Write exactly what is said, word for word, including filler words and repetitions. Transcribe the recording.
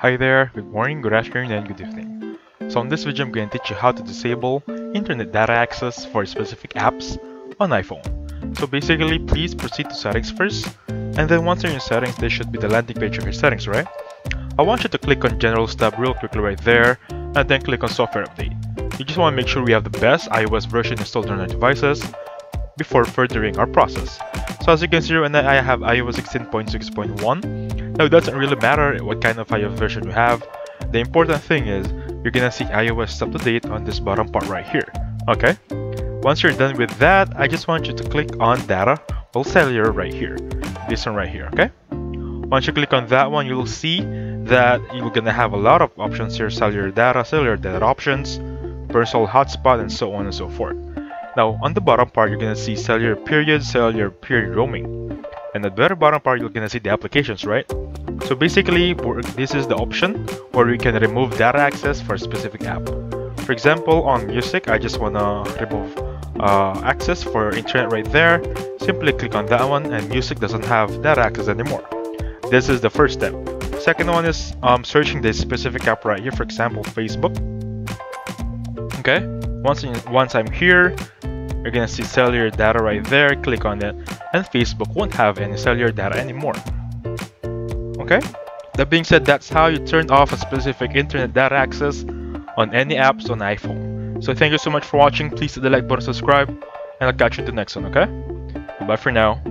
Hi there, good morning, good afternoon, and good evening. So in this video I'm going to teach you how to disable internet data access for specific apps on iPhone. So basically, please proceed to settings first, and then once you're in settings, this should be the landing page of your settings, right? I want you to click on General tab real quickly right there, and then click on Software Update. You just want to make sure we have the best iOS version installed on our devices before furthering our process. So as you can see, when I have iOS sixteen point six point one, now it doesn't really matter what kind of iOS version you have. The important thing is you're gonna see iOS up to date on this bottom part right here. Okay? Once you're done with that, I just want you to click on Data or Cellular right here. This one right here, okay? Once you click on that one, you'll see that you're gonna have a lot of options here: cellular data, cellular data options, personal hotspot, and so on and so forth. Now on the bottom part, you're gonna see cellular period, cellular period roaming. And at the very bottom part, you're gonna see the applications, right? So basically, this is the option where we can remove data access for a specific app. For example, on music, I just wanna remove uh, access for internet right there. Simply click on that one, and music doesn't have data access anymore. This is the first step. Second one is um, searching this specific app right here. For example, Facebook. Okay. Once in, once I'm here, you're gonna see cellular data right there. Click on it, and Facebook won't have any cellular data anymore. Okay? That being said, that's how you turn off a specific internet data access on any apps on iPhone. So thank you so much for watching. Please hit the like button, subscribe, and I'll catch you in the next one, okay? Bye for now.